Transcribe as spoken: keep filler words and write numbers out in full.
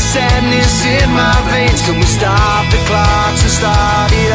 sadness in my veins. Can we stop the clocks and start it?